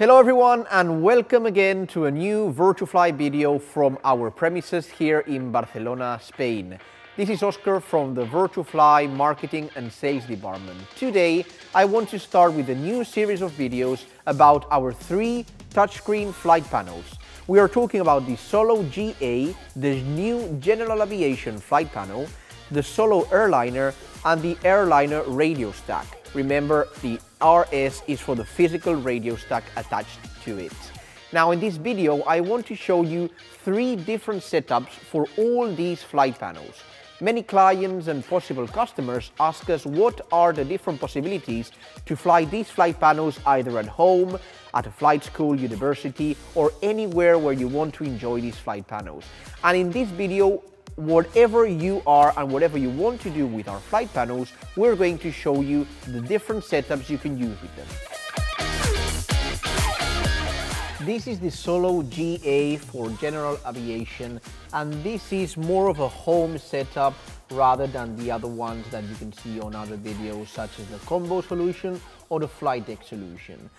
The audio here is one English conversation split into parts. Hello everyone and welcome again to a new Virtual Fly video from our premises here in Barcelona, Spain. This is Oscar from the Virtual Fly Marketing and Sales Department. Today I want to start with a new series of videos about our three touchscreen flight panels. We are talking about the Solo GA, the new General Aviation flight panel, the Solo Airliner and the Airliner Radio Stack. Remember, the RS is for the physical radio stack attached to it. Now in this video I want to show you three different setups for all these flight panels. Many clients and possible customers ask us what are the different possibilities to fly these flight panels either at home, at a flight school, university or anywhere where you want to enjoy these flight panels. And in this video, whatever you are and whatever you want to do with our flight panels, we're going to show you the different setups you can use with them. This is the Solo GA for general aviation, and this is more of a home setup rather than the other ones that you can see on other videos, such as the combo solution or the flight deck solution.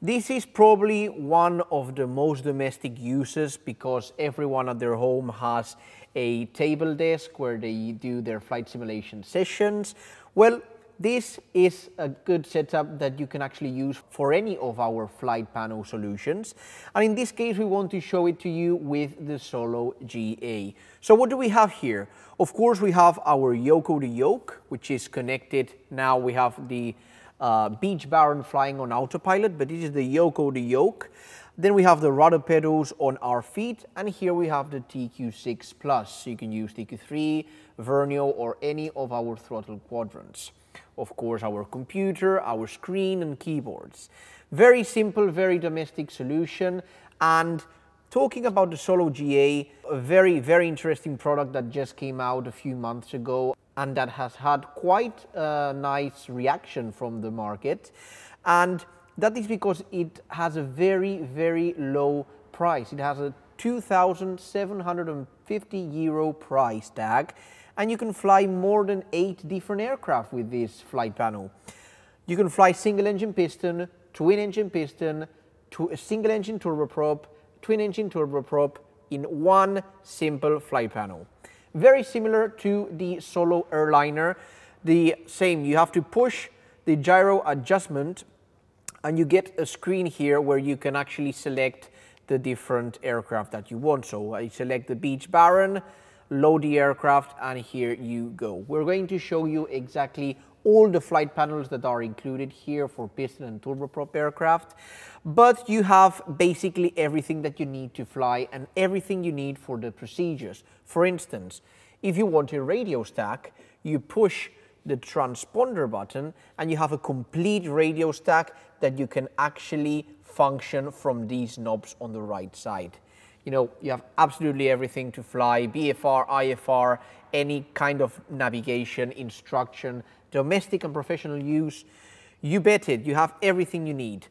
This is probably one of the most domestic uses because everyone at their home has a table desk where they do their flight simulation sessions. Well, this is a good setup that you can actually use for any of our flight panel solutions. And in this case, we want to show it to you with the Solo GA. So what do we have here? Of course, we have our Yoko the Yoke, which is connected. Now we have the Beech Baron flying on autopilot, but this is the Yoko the Yoke. Then we have the rudder pedals on our feet, and here we have the TQ6 Plus. So you can use TQ3, Vernio, or any of our throttle quadrants. Of course, our computer, our screen and keyboards. Very simple, very domestic solution. And talking about the Solo GA, a very, very interesting product that just came out a few months ago and that has had quite a nice reaction from the market. And that is because it has a very, very low price. It has a 2,750 euro price tag, and you can fly more than 8 different aircraft with this flight panel. You can fly single engine piston, twin engine piston, single engine turboprop, twin engine turboprop in one simple flight panel. Very similar to the Solo Airliner, the same. You have to push the gyro adjustment and you get a screen here where you can actually select the different aircraft that you want. So I select the Beech Baron, load the aircraft, and here you go. We're going to show you exactly all the flight panels that are included here for piston and turboprop aircraft, but you have basically everything that you need to fly and everything you need for the procedures. For instance, if you want a radio stack, you push the transponder button and you have a complete radio stack that you can actually function from these knobs on the right side. You know, you have absolutely everything to fly, BFR, IFR, any kind of navigation, instruction, domestic and professional use. You bet it, you have everything you need.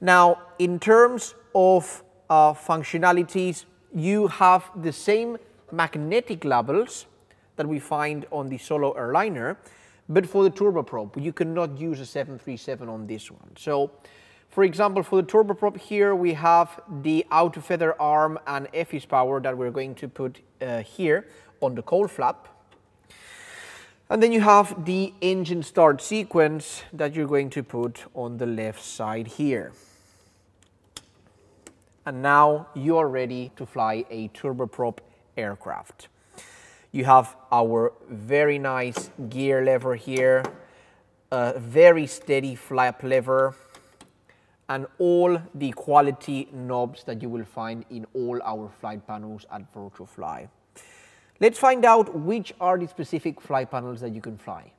Now, in terms of functionalities, you have the same magnetic labels that we find on the Solo Airliner, but for the turboprop, you cannot use a 737 on this one. So, for example, for the turboprop here, we have the outer feather arm and EFIS power that we're going to put here on the cowl flap. And then you have the engine start sequence that you're going to put on the left side here. And now you are ready to fly a turboprop aircraft. You have our very nice gear lever here, a very steady flap lever, and all the quality knobs that you will find in all our flight panels at Virtual Fly. Let's find out which are the specific flight panels that you can fly.